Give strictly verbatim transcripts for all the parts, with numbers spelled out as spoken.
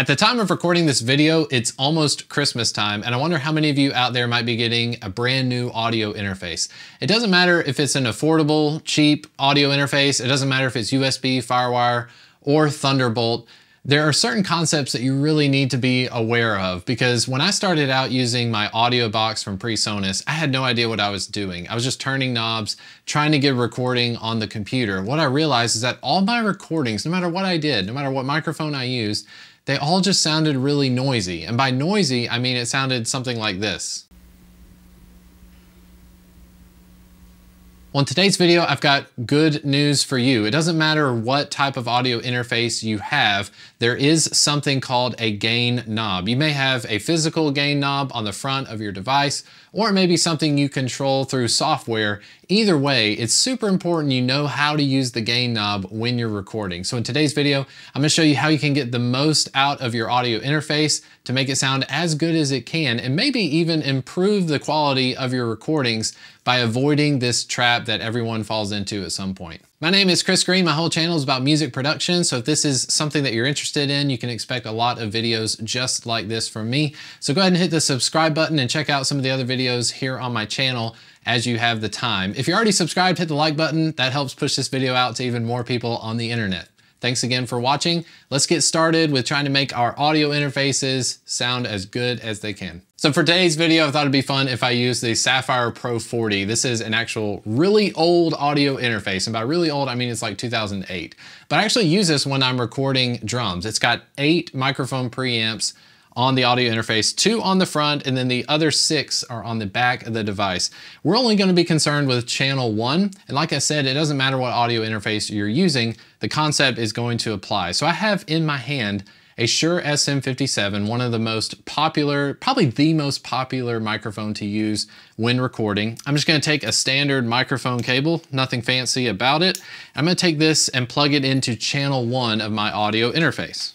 At the time of recording this video, it's almost Christmas time, and I wonder how many of you out there might be getting a brand new audio interface. It doesn't matter if it's an affordable, cheap audio interface, it doesn't matter if it's U S B, Firewire, or Thunderbolt. There are certain concepts that you really need to be aware of, because when I started out using my audio box from PreSonus, I had no idea what I was doing. I was just turning knobs, trying to get recording on the computer. What I realized is that all my recordings, no matter what I did, no matter what microphone I used, they all just sounded really noisy. And by noisy, I mean it sounded something like this. Well, in today's video, I've got good news for you. It doesn't matter what type of audio interface you have, there is something called a gain knob. You may have a physical gain knob on the front of your device, or it may be something you control through software. Either way, it's super important you know how to use the gain knob when you're recording. So in today's video, I'm gonna show you how you can get the most out of your audio interface to make it sound as good as it can, and maybe even improve the quality of your recordings by avoiding this trap that everyone falls into at some point. My name is Chris Green. My whole channel is about music production. So if this is something that you're interested in, you can expect a lot of videos just like this from me. So go ahead and hit the subscribe button and check out some of the other videos here on my channel as you have the time. If you're already subscribed, hit the like button. That helps push this video out to even more people on the internet. Thanks again for watching. Let's get started with trying to make our audio interfaces sound as good as they can. So for today's video, I thought it'd be fun if I used the Saffire Pro forty. This is an actual really old audio interface. And by really old, I mean it's like two thousand eight. But I actually use this when I'm recording drums. It's got eight microphone preamps on the audio interface, two on the front, and then the other six are on the back of the device. We're only gonna be concerned with channel one. And like I said, it doesn't matter what audio interface you're using, the concept is going to apply. So I have in my hand a Shure S M fifty-seven, one of the most popular, probably the most popular microphone to use when recording. I'm just gonna take a standard microphone cable, nothing fancy about it. I'm gonna take this and plug it into channel one of my audio interface.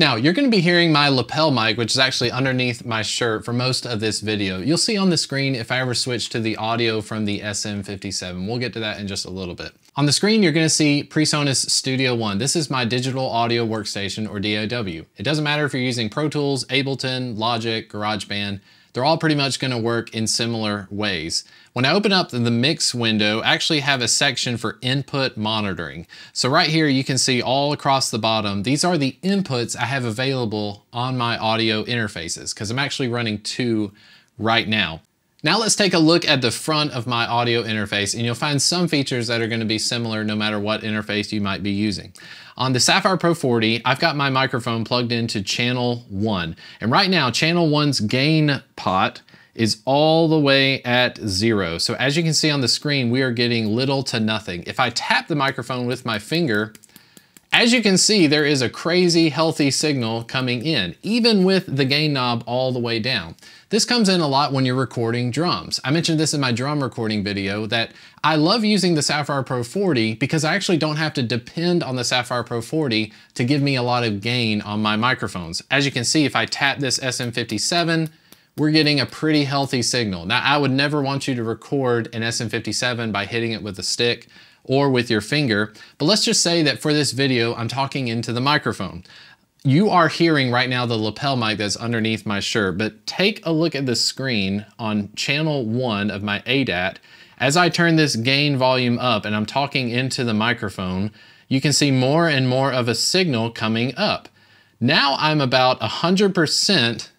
Now, you're gonna be hearing my lapel mic, which is actually underneath my shirt for most of this video. You'll see on the screen if I ever switch to the audio from the S M fifty-seven. We'll get to that in just a little bit. On the screen, you're gonna see PreSonus Studio One. This is my digital audio workstation, or D A W. It doesn't matter if you're using Pro Tools, Ableton, Logic, GarageBand, they're all pretty much gonna work in similar ways. When I open up the mix window, I actually have a section for input monitoring. So right here, you can see all across the bottom, these are the inputs I have available on my audio interfaces, because I'm actually running two right now. Now let's take a look at the front of my audio interface, and you'll find some features that are gonna be similar no matter what interface you might be using. On the Saffire Pro forty, I've got my microphone plugged into channel one. And right now, channel one's gain pot is all the way at zero. So as you can see on the screen, we are getting little to nothing. If I tap the microphone with my finger, as you can see, there is a crazy healthy signal coming in, even with the gain knob all the way down. This comes in a lot when you're recording drums. I mentioned this in my drum recording video that I love using the Saffire Pro forty because I actually don't have to depend on the Saffire Pro forty to give me a lot of gain on my microphones. As you can see, if I tap this S M fifty-seven, we're getting a pretty healthy signal. Now, I would never want you to record an S M fifty-seven by hitting it with a stick or with your finger, but let's just say that for this video, I'm talking into the microphone. You are hearing right now the lapel mic that's underneath my shirt, but take a look at the screen on channel one of my A D A T. As I turn this gain volume up and I'm talking into the microphone, you can see more and more of a signal coming up. Now I'm about one hundred percent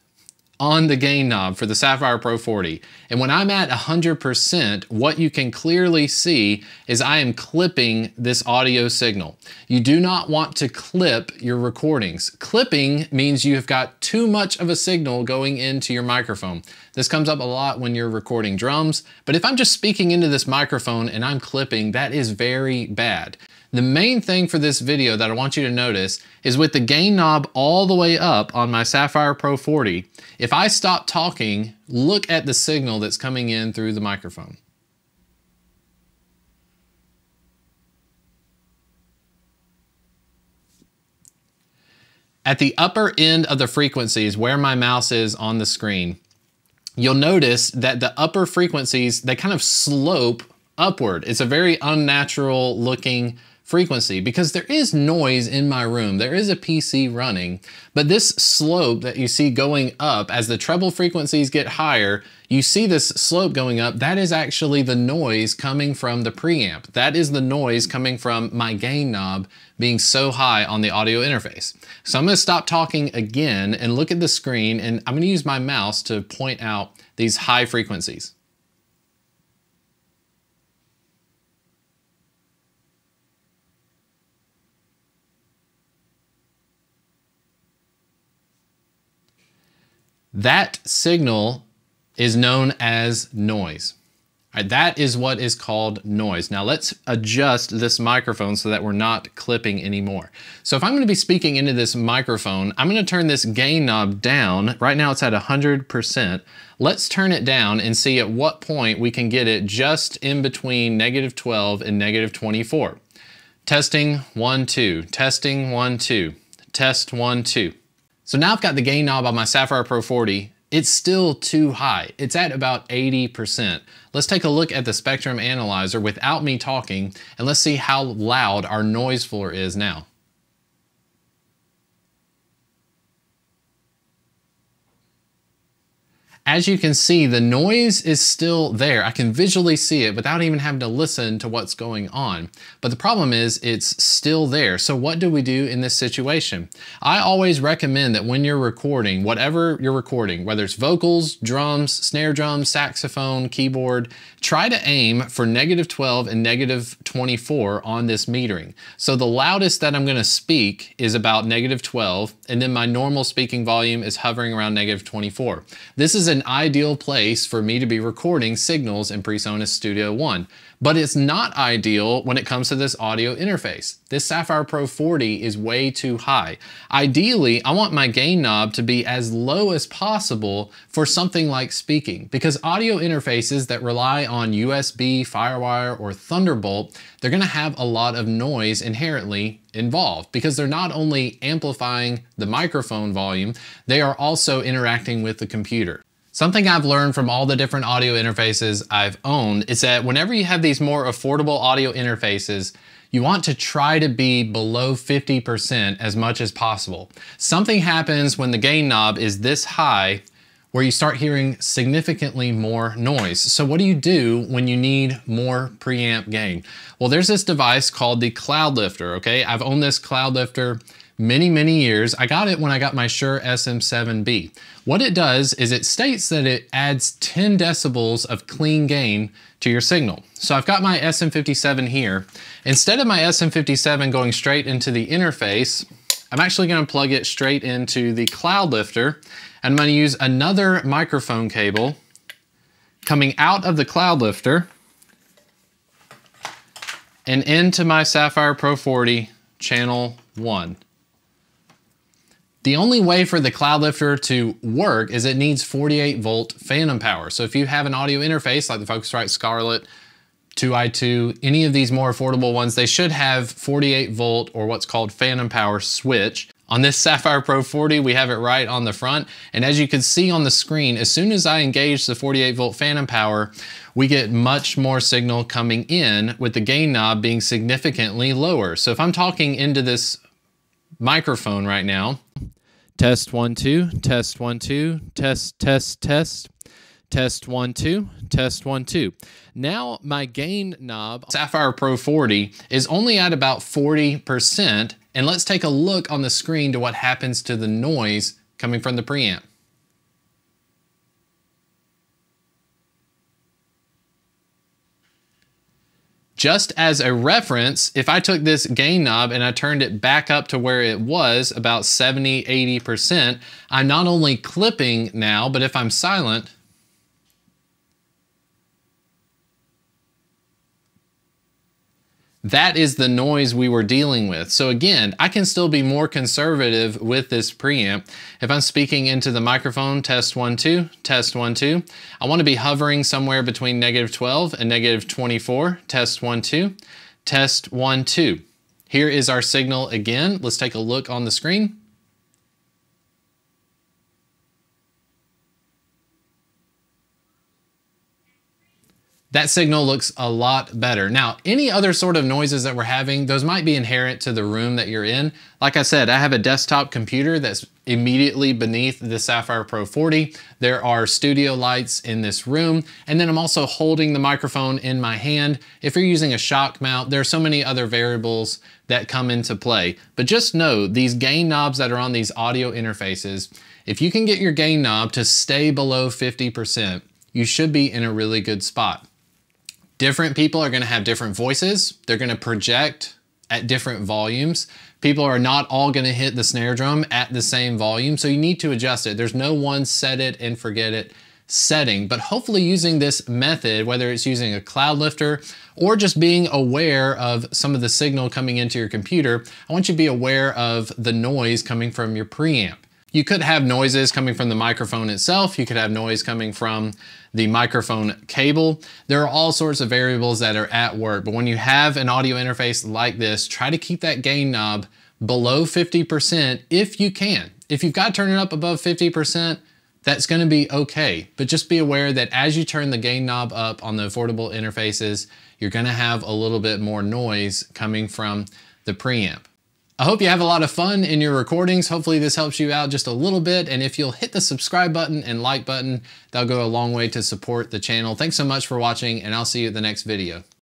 on the gain knob for the Saffire Pro forty. And when I'm at one hundred percent, what you can clearly see is I am clipping this audio signal. You do not want to clip your recordings. Clipping means you have got too much of a signal going into your microphone. This comes up a lot when you're recording drums, but if I'm just speaking into this microphone and I'm clipping, that is very bad. The main thing for this video that I want you to notice is with the gain knob all the way up on my Saffire Pro forty, if I stop talking, look at the signal that's coming in through the microphone. At the upper end of the frequencies where my mouse is on the screen, you'll notice that the upper frequencies, they kind of slope upward. It's a very unnatural looking frequency because there is noise in my room. There is a P C running, but this slope that you see going up as the treble frequencies get higher, you see this slope going up. That is actually the noise coming from the preamp. That is the noise coming from my gain knob being so high on the audio interface. So I'm going to stop talking again and look at the screen, and I'm going to use my mouse to point out these high frequencies. That signal is known as noise. All right, that is what is called noise. Now let's adjust this microphone so that we're not clipping anymore. So if I'm going to be speaking into this microphone, I'm going to turn this gain knob down. Right now it's at one hundred percent. Let's turn it down and see at what point we can get it just in between negative twelve and negative twenty-four. Testing one, two, testing one, two, test one, two. So now I've got the gain knob on my Saffire Pro forty. It's still too high. It's at about eighty percent. Let's take a look at the spectrum analyzer without me talking, and let's see how loud our noise floor is now. As you can see, the noise is still there. I can visually see it without even having to listen to what's going on. But the problem is it's still there. So what do we do in this situation? I always recommend that when you're recording, whatever you're recording, whether it's vocals, drums, snare drum, saxophone, keyboard, try to aim for negative twelve and negative twenty-four on this metering. So the loudest that I'm going to speak is about negative twelve, and then my normal speaking volume is hovering around negative twenty-four. This is an an ideal place for me to be recording signals in PreSonus Studio One, but it's not ideal when it comes to this audio interface. This Saffire Pro forty is way too high. Ideally, I want my gain knob to be as low as possible for something like speaking, because audio interfaces that rely on U S B, Firewire, or Thunderbolt, they're gonna have a lot of noise inherently involved because they're not only amplifying the microphone volume, they are also interacting with the computer. Something I've learned from all the different audio interfaces I've owned is that whenever you have these more affordable audio interfaces, you want to try to be below fifty percent as much as possible. Something happens when the gain knob is this high where you start hearing significantly more noise. So what do you do when you need more preamp gain? Well, there's this device called the Cloudlifter, okay? I've owned this Cloudlifter many, many years. I got it when I got my Shure S M seven B. What it does is it states that it adds ten decibels of clean gain to your signal. So I've got my S M fifty-seven here. Instead of my S M fifty-seven going straight into the interface, I'm actually gonna plug it straight into the Cloudlifter, and I'm gonna use another microphone cable coming out of the Cloudlifter and into my Saffire Pro forty channel one. The only way for the Cloudlifter to work is it needs forty-eight volt phantom power. So if you have an audio interface like the Focusrite Scarlett, two I two, any of these more affordable ones, they should have forty-eight volt or what's called phantom power switch. On this Saffire Pro forty, we have it right on the front. And as you can see on the screen, as soon as I engage the forty-eight volt phantom power, we get much more signal coming in with the gain knob being significantly lower. So if I'm talking into this microphone right now, test one, two, test one, two, test, test, test, test one, two, test one, two. Now my gain knob, Saffire Pro forty, is only at about forty percent. And let's take a look on the screen to what happens to the noise coming from the preamp. Just as a reference, if I took this gain knob and I turned it back up to where it was, about seventy, eighty percent, I'm not only clipping now, but if I'm silent, that is the noise we were dealing with. So again, I can still be more conservative with this preamp. If I'm speaking into the microphone, test one, two, test one, two, I want to be hovering somewhere between negative twelve and negative twenty-four, test one, two, test one, two. Here is our signal again. Let's take a look on the screen. that signal looks a lot better. Now, any other sort of noises that we're having, those might be inherent to the room that you're in. Like I said, I have a desktop computer that's immediately beneath the Saffire Pro forty. There are studio lights in this room, and then I'm also holding the microphone in my hand. If you're using a shock mount, there are so many other variables that come into play. But just know these gain knobs that are on these audio interfaces, if you can get your gain knob to stay below fifty percent, you should be in a really good spot. Different people are gonna have different voices. They're gonna project at different volumes. People are not all gonna hit the snare drum at the same volume, so you need to adjust it. There's no one set it and forget it setting, but hopefully using this method, whether it's using a Cloudlifter or just being aware of some of the signal coming into your computer, I want you to be aware of the noise coming from your preamp. You could have noises coming from the microphone itself. You could have noise coming from the microphone cable. There are all sorts of variables that are at work, but when you have an audio interface like this, try to keep that gain knob below fifty percent if you can. If you've got to turn it up above fifty percent, that's gonna be okay. But just be aware that as you turn the gain knob up on the affordable interfaces, you're gonna have a little bit more noise coming from the preamp. I hope you have a lot of fun in your recordings. Hopefully this helps you out just a little bit. And if you'll hit the subscribe button and like button, that'll go a long way to support the channel. Thanks so much for watching, and I'll see you at the next video.